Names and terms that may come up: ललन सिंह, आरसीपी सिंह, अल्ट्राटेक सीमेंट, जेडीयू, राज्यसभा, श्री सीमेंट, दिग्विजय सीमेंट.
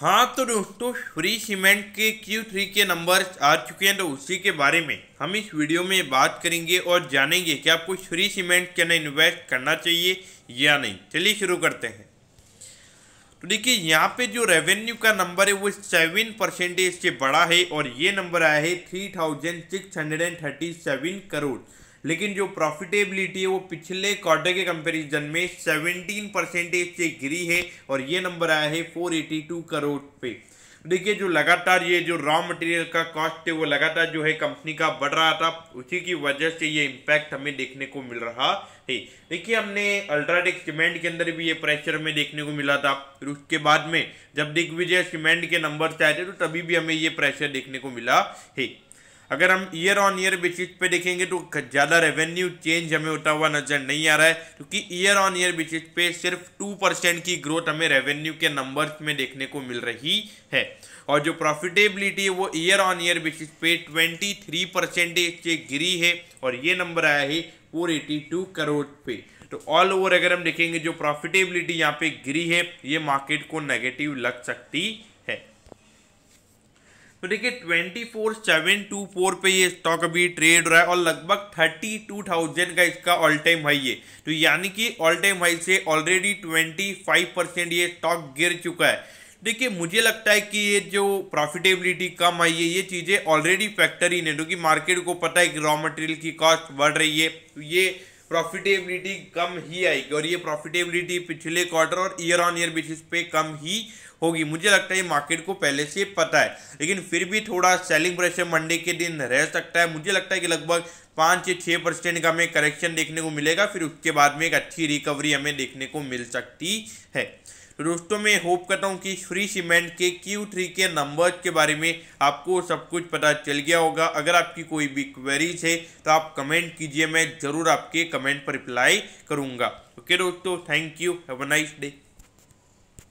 हाँ तो दोस्तों, श्री सीमेंट के Q3 के नंबर आ चुके हैं, तो उसी के बारे में हम इस वीडियो में बात करेंगे और जानेंगे कि आपको श्री सीमेंट के अंदर इन्वेस्ट करना चाहिए या नहीं। चलिए शुरू करते हैं। तो देखिए, यहाँ पे जो रेवेन्यू का नंबर है वो 7% से बड़ा है और ये नंबर आया है 3637 करोड़। लेकिन जो प्रॉफिटेबिलिटी है वो पिछले क्वार्टर के कंपैरिजन में 17% से गिरी है और ये नंबर आया है 482 करोड़ पे। देखिए, जो लगातार ये जो रॉ मटेरियल का कॉस्ट है वो लगातार जो है कंपनी का बढ़ रहा था, उसी की वजह से ये इम्पैक्ट हमें देखने को मिल रहा है। देखिए, हमने अल्ट्राटेक सीमेंट के अंदर भी ये प्रेशर में देखने को मिला था, फिर उसके बाद में जब दिग्विजय सीमेंट के नंबर आए थे तो तभी भी हमें ये प्रेशर देखने को मिला है। अगर हम ईयर ऑन ईयर बेसिस पे देखेंगे तो ज़्यादा रेवेन्यू चेंज हमें होता हुआ नज़र नहीं आ रहा है, क्योंकि ईयर ऑन ईयर बेसिस पे सिर्फ 2% की ग्रोथ हमें रेवेन्यू के नंबर्स में देखने को मिल रही है। और जो प्रॉफिटेबिलिटी है वो ईयर ऑन ईयर बेसिस पे 23% से गिरी है और ये नंबर आया है 482 करोड़ पे। तो ऑल ओवर अगर हम देखेंगे जो प्रॉफिटेबिलिटी यहाँ पे गिरी है, ये मार्केट को नेगेटिव लग सकती है। तो देखिए, 24724 पे ये स्टॉक अभी ट्रेड हो रहा है और लगभग 32,000 का इसका ऑल टाइम हाई है। तो यानी कि ऑल टाइम हाई से ऑलरेडी 25% ये स्टॉक गिर चुका है। देखिए, मुझे लगता है कि ये जो प्रॉफिटेबिलिटी कम आई है ये चीज़ें ऑलरेडी फैक्टर ही नहीं, क्योंकि मार्केट को पता है कि रॉ मटेरियल की कॉस्ट बढ़ रही है, तो ये प्रॉफिटेबिलिटी कम ही आएगी और ये प्रॉफिटेबिलिटी पिछले क्वार्टर और ईयर ऑन ईयर बेसिस पे कम ही होगी। मुझे लगता है ये मार्केट को पहले से पता है, लेकिन फिर भी थोड़ा सेलिंग प्रेशर मंडे के दिन रह सकता है। मुझे लगता है कि लगभग 5 से 6% का हमें करेक्शन देखने को मिलेगा, फिर उसके बाद में एक अच्छी रिकवरी हमें देखने को मिल सकती है। तो दोस्तों, मैं होप करता हूँ कि श्री सीमेंट के Q3 के नंबर्स के बारे में आपको सब कुछ पता चल गया होगा। अगर आपकी कोई भी क्वेरीज है तो आप कमेंट कीजिए, मैं ज़रूर आपके कमेंट पर रिप्लाई करूँगा। ओके दोस्तों, thank you, have a nice day.